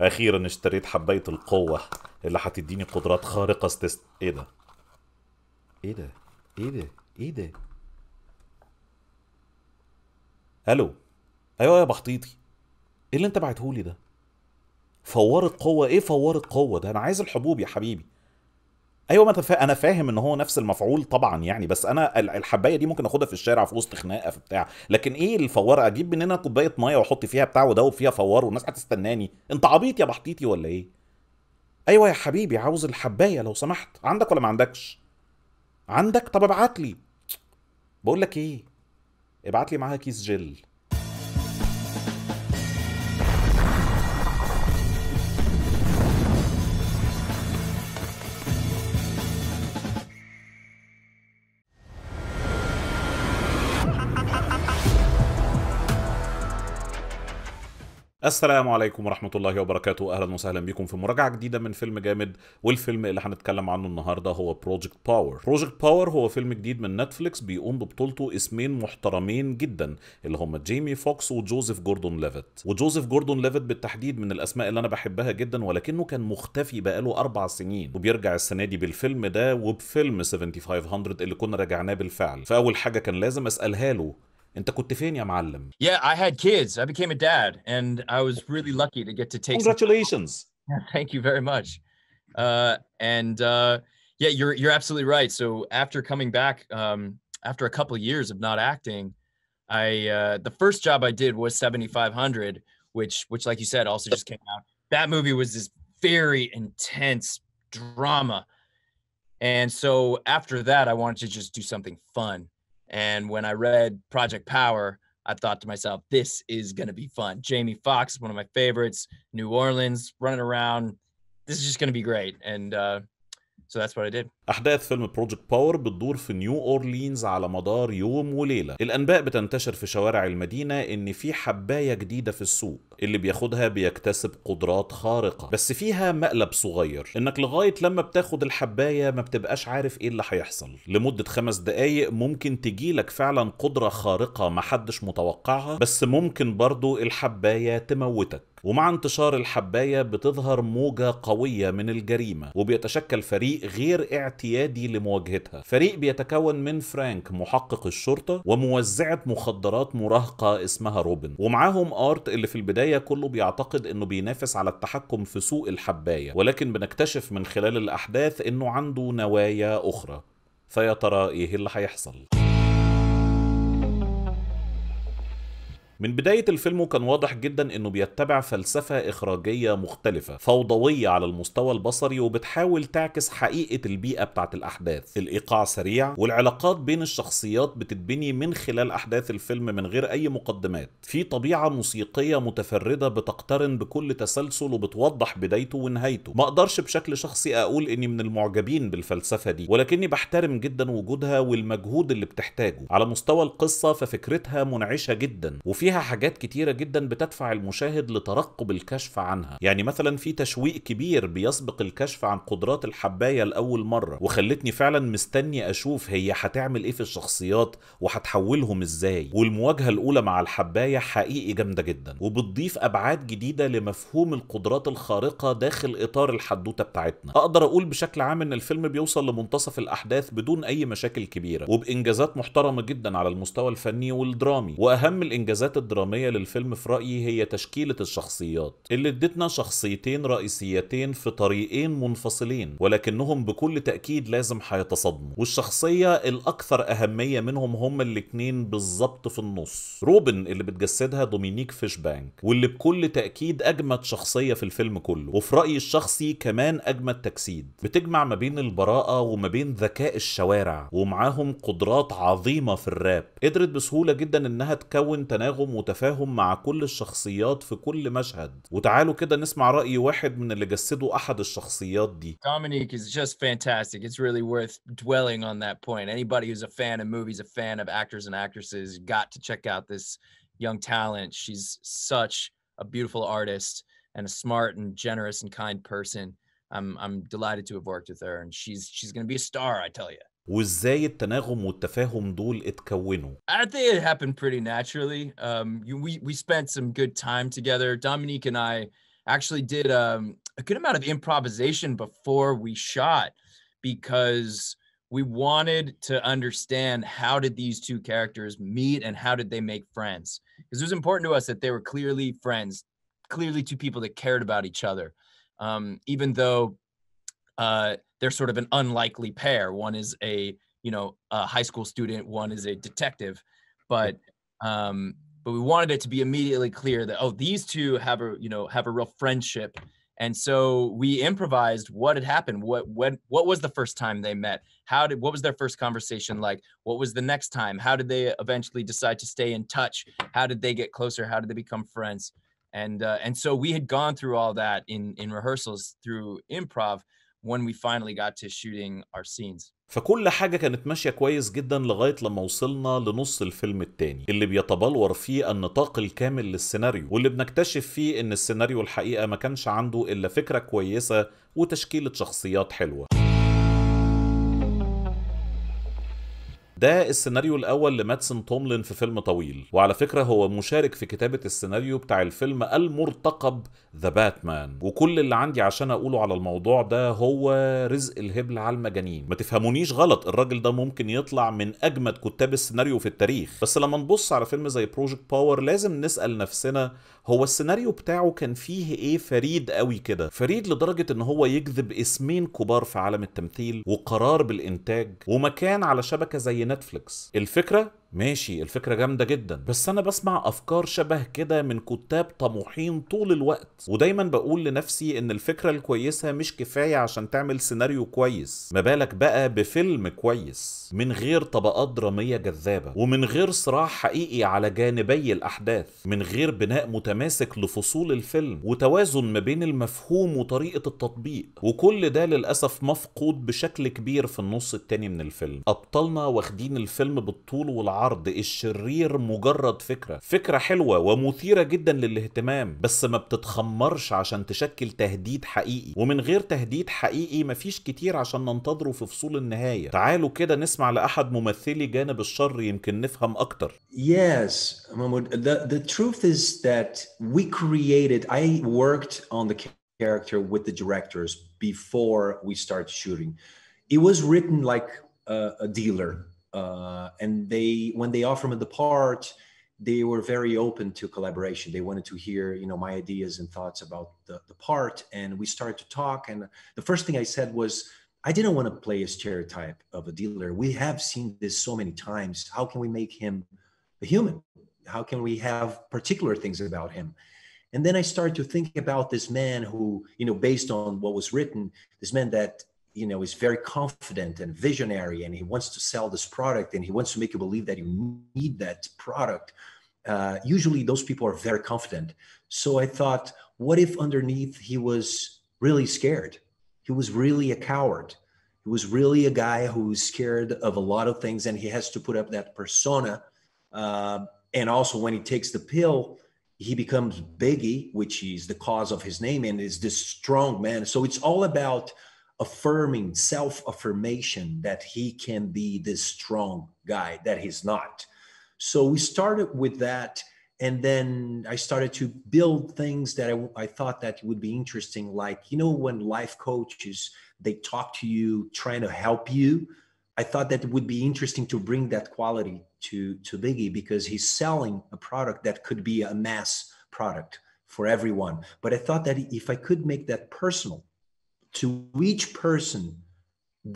اخيرا اشتريت حبايه القوه اللي هتديني قدرات خارقه ايه ده؟ ايه ده؟ ايه ده؟ ايه ده؟ الو، ايوه يا بحطيطي، ايه اللي انت بعتهولي ده؟ فوار القوه، ايه فوار القوه ده؟ انا عايز الحبوب يا حبيبي. ايوه، ما انا فاهم ان هو نفس المفعول طبعا يعني، بس انا الحبايه دي ممكن اخدها في الشارع في وسط خناقه في بتاع، لكن ايه الفوار؟ اجيب مننا كوبايه ميه واحط فيها بتاع ودوب فيها فوار والناس هتستناني؟ انت عبيط يا بحطيطي ولا ايه؟ ايوه يا حبيبي، عاوز الحبايه لو سمحت، عندك ولا ما عندكش؟ عندك؟ طب ابعت لي. بقول لك ايه، ابعت لي معاها كيس جل. السلام عليكم ورحمة الله وبركاته، أهلا وسهلا بكم في مراجعة جديدة من فيلم جامد، والفيلم اللي هنتكلم عنه النهاردة هو Project Power. Project Power هو فيلم جديد من نتفليكس بيقوم ببطولته اسمين محترمين جدا اللي هم جيمي فوكس وجوزيف جوردون ليفيت. وجوزيف جوردون ليفيت بالتحديد من الأسماء اللي أنا بحبها جدا، ولكنه كان مختفي بقاله 4 سنين، وبيرجع السنة دي بالفيلم ده وبفيلم 7500 اللي كنا راجعناه بالفعل. فأول حاجة كان لازم أسألها له، أنت كنت فين يا معلم؟ Yeah, I had kids. I became a dad, and I was really lucky to get to take. Congratulations. Thank you very much. Yeah, you're absolutely right. So after coming back, after a couple of years of not acting, the first job I did was 7500, which like you said also just came out. That movie was this very intense drama, and so after that I wanted to just do something fun. And when I read Project Power, I thought to myself, this is going to be fun. Jamie Foxx, one of my favorites, New Orleans, running around. This is just going to be great. And so that's what I did. أحداث فيلم بروجكت باور بتدور في نيو أورلينز على مدار يوم وليلة. الأنباء بتنتشر في شوارع المدينة إن في حباية جديدة في السوق، اللي بياخدها بيكتسب قدرات خارقة، بس فيها مقلب صغير، إنك لغاية لما بتاخد الحباية ما بتبقاش عارف إيه اللي هيحصل. لمدة 5 دقايق ممكن تجيلك فعلا قدرة خارقة محدش متوقعها، بس ممكن برضو الحباية تموتك. ومع انتشار الحباية بتظهر موجة قوية من الجريمة، وبيتشكل فريق غير اعتيادي لمواجهتها. فريق بيتكون من فرانك محقق الشرطة، وموزعة مخدرات مراهقة اسمها روبن، ومعاهم آرت اللي في البداية كله بيعتقد انه بينافس على التحكم في سوق الحباية، ولكن بنكتشف من خلال الأحداث انه عنده نوايا أخرى. فيا ترى ايه اللي هيحصل؟ من بداية الفيلم كان واضح جدا انه بيتبع فلسفة اخراجية مختلفة، فوضوية على المستوى البصري، وبتحاول تعكس حقيقة البيئة بتاعت الاحداث. الايقاع سريع، والعلاقات بين الشخصيات بتتبني من خلال احداث الفيلم من غير اي مقدمات. في طبيعة موسيقية متفردة بتقترن بكل تسلسل وبتوضح بدايته ونهايته. ما اقدرش بشكل شخصي اقول اني من المعجبين بالفلسفة دي، ولكني بحترم جدا وجودها والمجهود اللي بتحتاجه. على مستوى القصة ففكرتها منعشة جدا، وفيها حاجات كتيرة جدا بتدفع المشاهد لترقب الكشف عنها. يعني مثلا في تشويق كبير بيسبق الكشف عن قدرات الحباية لأول مرة، وخلتني فعلا مستني أشوف هي هتعمل إيه في الشخصيات وهتحولهم إزاي. والمواجهة الأولى مع الحباية حقيقي جامدة جدا، وبتضيف أبعاد جديدة لمفهوم القدرات الخارقة داخل إطار الحدوتة بتاعتنا. أقدر أقول بشكل عام إن الفيلم بيوصل لمنتصف الأحداث بدون أي مشاكل كبيرة، وبإنجازات محترمة جدا على المستوى الفني والدرامي. وأهم الإنجازات الدرامية للفيلم في رأيي هي تشكيلة الشخصيات، اللي ادتنا شخصيتين رئيسيتين في طريقين منفصلين، ولكنهم بكل تأكيد لازم هيتصادموا، والشخصية الأكثر أهمية منهم هما الاتنين بالظبط في النص. روبن اللي بتجسدها دومينيك فيشباك، واللي بكل تأكيد أجمد شخصية في الفيلم كله، وفي رأيي الشخصي كمان أجمد تجسيد. بتجمع ما بين البراءة وما بين ذكاء الشوارع، ومعاهم قدرات عظيمة في الراب. قدرت بسهولة جدا إنها تكون تناغم وتفاهم مع كل الشخصيات في كل مشهد. وتعالوا كده نسمع رأي واحد من اللي جسدوا أحد الشخصيات دي. Dominique is just fantastic. It's really worth dwelling on that point. Anybody who's a fan of movies, a fan of actors and actresses, got to check out this young talent. She's such a beautiful artist and a smart and generous and kind person. I'm delighted to have worked with her, and she's going to be a star, I tell you. وازاي التناغم والتفاهم دول اتكونوا؟ I think it happened pretty naturally. We spent some good time together. Dominique and I actually did a good amount of improvisation before we shot because we wanted to understand how did these two characters meet and how did they make friends? Because it was important to us that they were clearly friends, clearly two people that cared about each other, even though they're sort of an unlikely pair. One is a high school student, one is a detective, but we wanted it to be immediately clear that, oh, these two have a real friendship. And so we improvised what had happened. What was the first time they met? What was their first conversation like? What was the next time? How did they eventually decide to stay in touch? How did they get closer? How did they become friends? And so we had gone through all that in rehearsals through improv when we finally got to shooting our scenes. فكل حاجة كانت ماشية كويس جدا لغاية لما وصلنا لنص الفيلم التاني اللي بيتبلور فيه النطاق الكامل للسيناريو، واللي بنكتشف فيه ان السيناريو الحقيقة ما كانش عنده الا فكرة كويسة وتشكيلة شخصيات حلوة. ده السيناريو الأول لماتسون توملين في فيلم طويل، وعلى فكرة هو مشارك في كتابة السيناريو بتاع الفيلم المرتقب ذا باتمان، وكل اللي عندي عشان أقوله على الموضوع ده هو رزق الهبل على المجانين، ما تفهمونيش غلط، الراجل ده ممكن يطلع من أجمد كتاب السيناريو في التاريخ، بس لما نبص على فيلم زي بروجكت باور لازم نسأل نفسنا هو السيناريو بتاعه كان فيه إيه فريد قوي كده؟ فريد لدرجة إن هو يجذب اسمين كبار في عالم التمثيل وقرار بالإنتاج ومكان على شبكة زي نتفليكس. الفكرة ماشي، الفكرة جامدة جدا، بس أنا بسمع أفكار شبه كده من كتاب طموحين طول الوقت، ودايما بقول لنفسي إن الفكرة الكويسة مش كفاية عشان تعمل سيناريو كويس، ما بالك بقى بفيلم كويس من غير طبقات درامية جذابة، ومن غير صراع حقيقي على جانبي الأحداث، من غير بناء متماسك لفصول الفيلم، وتوازن ما بين المفهوم وطريقة التطبيق، وكل ده للأسف مفقود بشكل كبير في النص التاني من الفيلم. أبطالنا واخدين الفيلم بالطول والعرض، الشرير مجرد فكرة حلوة ومثيرة جدا للاهتمام، بس ما بتتخمرش عشان تشكل تهديد حقيقي، ومن غير تهديد حقيقي مفيش كتير عشان ننتظره في فصول النهاية. تعالوا كده نسمع لأحد ممثلي جانب الشر يمكن نفهم أكتر. Yes, Mahmoud. The truth is that we created. I worked on the character with the directors before we started shooting. It was written like a dealer. And when they offered me the part, they were very open to collaboration. They wanted to hear, my ideas and thoughts about the part. And we started to talk. And the first thing I said was, I didn't want to play a stereotype of a dealer. We have seen this so many times. How can we make him a human? How can we have particular things about him? And then I started to think about this man who, based on what was written, this man that is very confident and visionary, and he wants to sell this product, and he wants to make you believe that you need that product. Usually those people are very confident. So I thought, what if underneath he was really scared? He was really a coward. He was really a guy who's scared of a lot of things, and he has to put up that persona. And also when he takes the pill, he becomes Biggie, which is the cause of his name, and is this strong man. So it's all about affirming, self-affirmation that he can be this strong guy that he's not. So we started with that, and then I started to build things that I thought that would be interesting, like, when life coaches, they talk to you, trying to help you. I thought that it would be interesting to bring that quality to Biggie, because he's selling a product that could be a mass product for everyone. But I thought that if I could make that personal to each person,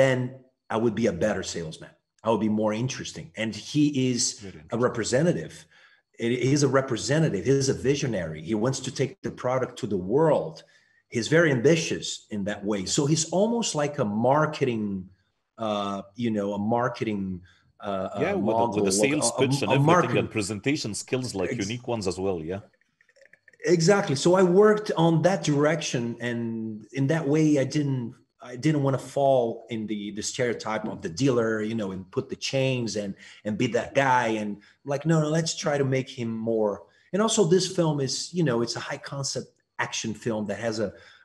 then I would be a better salesman. I would be more interesting. And he is a representative. He is a representative. He is a visionary. He wants to take the product to the world. He's very ambitious in that way. So he's almost like a marketing, with the sales pitch and everything, and presentation skills, like unique ones as well, yeah? Exactly. So I worked on that direction, and in that way, I didn't want to fall in the stereotype of the dealer, and put the chains and be that guy, and like, no, let's try to make him more. And also, this film is, it's a high concept action film that has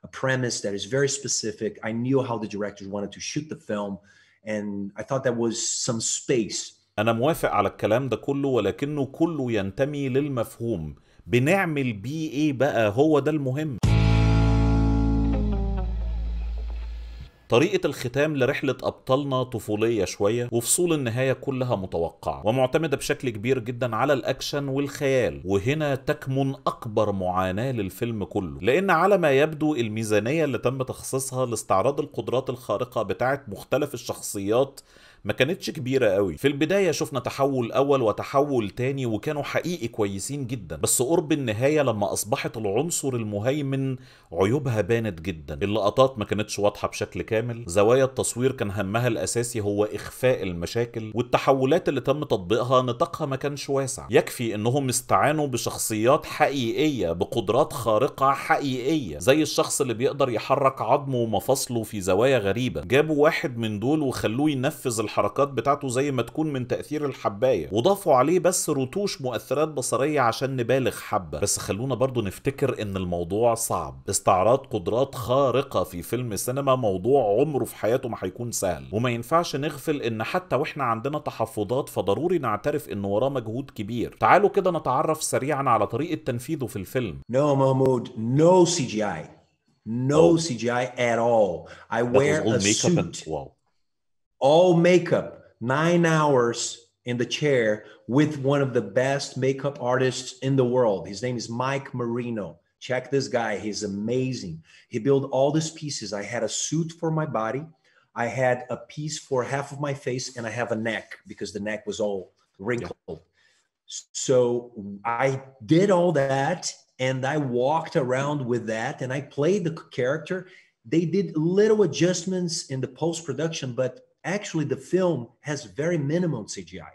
a premise that is very specific. I knew how the directors wanted to shoot the film, and I thought that was some space. أنا موافق على الكلام ده كله، ولكنه كله ينتمي للمفهوم. بنعمل بيه إيه بقى؟ هو ده المهم. طريقة الختام لرحلة أبطالنا طفولية شوية، وفصول النهاية كلها متوقعة ومعتمدة بشكل كبير جدا على الأكشن والخيال، وهنا تكمن أكبر معاناة للفيلم كله، لأن على ما يبدو الميزانية اللي تم تخصيصها لاستعراض القدرات الخارقة بتاعة مختلف الشخصيات ما كانتش كبيرة قوي. في البداية شفنا تحول أول وتحول تاني وكانوا حقيقي كويسين جدا، بس قرب النهاية لما أصبحت العنصر المهيمن عيوبها بانت جدا. اللقطات ما كانتش واضحة بشكل كامل، زوايا التصوير كان همها الأساسي هو إخفاء المشاكل، والتحولات اللي تم تطبيقها نطاقها ما كانش واسع. يكفي إنهم استعانوا بشخصيات حقيقية بقدرات خارقة حقيقية، زي الشخص اللي بيقدر يحرك عظمه ومفاصله في زوايا غريبة. جابوا واحد من دول وخلوه ينفذ الحركات بتاعته زي ما تكون من تأثير الحباية، وضافوا عليه بس رتوش مؤثرات بصرية عشان نبالغ حبة. بس خلونا برضو نفتكر ان الموضوع صعب، استعراض قدرات خارقة في فيلم سينما موضوع عمره في حياته ما هيكون سهل، وما ينفعش نغفل ان حتى واحنا عندنا تحفظات فضروري نعترف ان وراه مجهود كبير. تعالوا كده نتعرف سريعا على طريقة تنفيذه في الفيلم. No Mahmoud, no CGI. No CGI at all. I wear a suit. All makeup, 9 hours in the chair with one of the best makeup artists in the world. His name is Mike Marino. Check this guy, he's amazing. He built all these pieces. I had a suit for my body. I had a piece for half of my face, and I have a neck because the neck was all wrinkled. Yeah. So I did all that, and I walked around with that, and I played the character. They did little adjustments in the post-production, but actually, the film has very minimum CGI.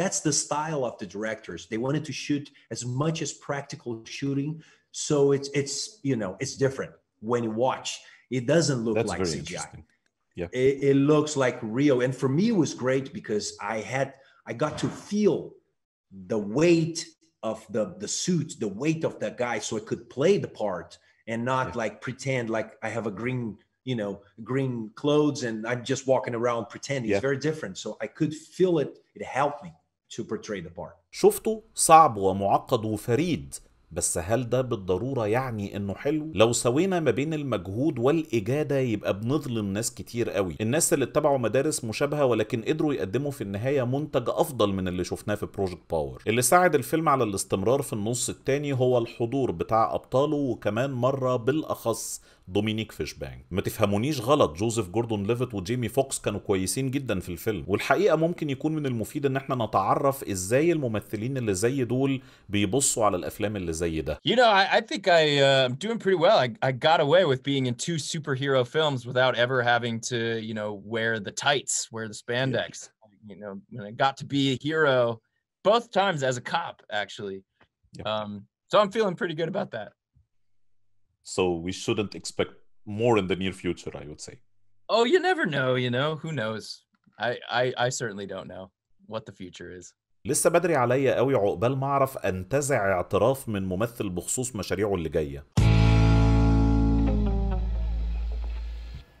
That's the style of the directors. They wanted to shoot as much as practical shooting, so it's you know, it's different when you watch. It doesn't look like CGI. Yeah, it looks like real. And for me, it was great because I got to feel the weight of the suit, the weight of that guy, so I could play the part and not like pretend like I have a green. You know, green clothes, and I'm just walking around pretending. It's very different. So I could feel it. It helped me to portray the part. شفته صعب ومعقد وفريد، بس هل ده بالضرورة يعني انه حلو؟ لو سوينا ما بين المجهود والإجادة يبقى بنظلم ناس كتير قوي. الناس اللي اتبعوا مدارس مشابهة ولكن قدروا يقدموا في النهاية منتج افضل من اللي شفناه في بروجكت باور. اللي ساعد الفيلم على الاستمرار في النص التاني هو الحضور بتاع ابطاله، وكمان مرة بالاخص دومينيك فيشبانك. ما تفهمونيش غلط، جوزيف جوردون ليفيت وجيمي فوكس كانوا كويسين جدا في الفيلم، والحقيقه ممكن يكون من المفيد ان احنا نتعرف ازاي الممثلين اللي زي دول بيبصوا على الافلام اللي زي ده. You know, I think I'm doing pretty well. I got away with being in 2 superhero films without ever having to, you know, wear the tights, wear the spandex. You know, and I got to be a hero both times as a cop actually. So I'm feeling pretty good about that. So we shouldn't expect more in the near future, I would say. Oh, you never know, you know, who knows? I certainly don't know what the future is. لسه بدري عليا قوي عقبال ما اعرف انتزع اعتراف من ممثل بخصوص مشاريعه اللي جايه.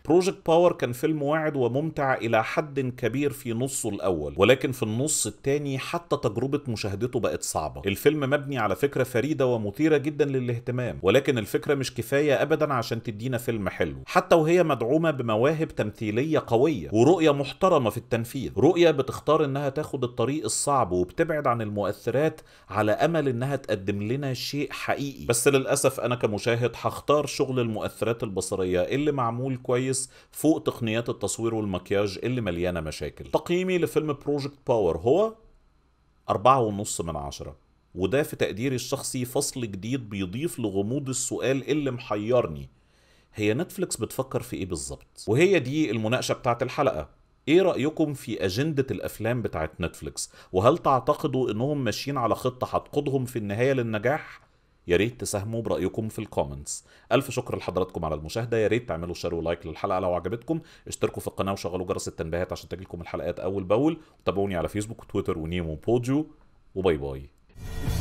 بروجكت باور كان فيلم واعد وممتع إلى حد كبير في نصه الأول، ولكن في النص الثاني حتى تجربة مشاهدته بقت صعبة. الفيلم مبني على فكرة فريدة ومثيرة جدا للاهتمام، ولكن الفكرة مش كفاية أبدا عشان تدينا فيلم حلو، حتى وهي مدعومة بمواهب تمثيلية قوية ورؤية محترمة في التنفيذ. رؤية بتختار إنها تاخد الطريق الصعب وبتبعد عن المؤثرات على أمل إنها تقدم لنا شيء حقيقي. بس للأسف أنا كمشاهد هختار شغل المؤثرات البصرية اللي معمول كويس فوق تقنيات التصوير والمكياج اللي مليانة مشاكل. تقييمي لفيلم بروجكت باور هو 4.5 من 10، وده في تقديري الشخصي فصل جديد بيضيف لغموض السؤال اللي محيرني، هي نتفليكس بتفكر في ايه بالظبط؟ وهي دي المناقشة بتاعت الحلقة. ايه رأيكم في أجندة الأفلام بتاعت نتفليكس؟ وهل تعتقدوا انهم ماشيين على خطة هتقودهم في النهاية للنجاح؟ يا ريت تساهموا برأيكم في الكومنتس. ألف شكر لحضراتكم على المشاهدة، يا ريت تعملوا شير ولايك للحلقة لو عجبتكم، اشتركوا في القناة وشغلوا جرس التنبيهات عشان تجيلكم الحلقات أول بأول، وتابعوني على فيسبوك وتويتر ونيمو بوديو، وباي باي.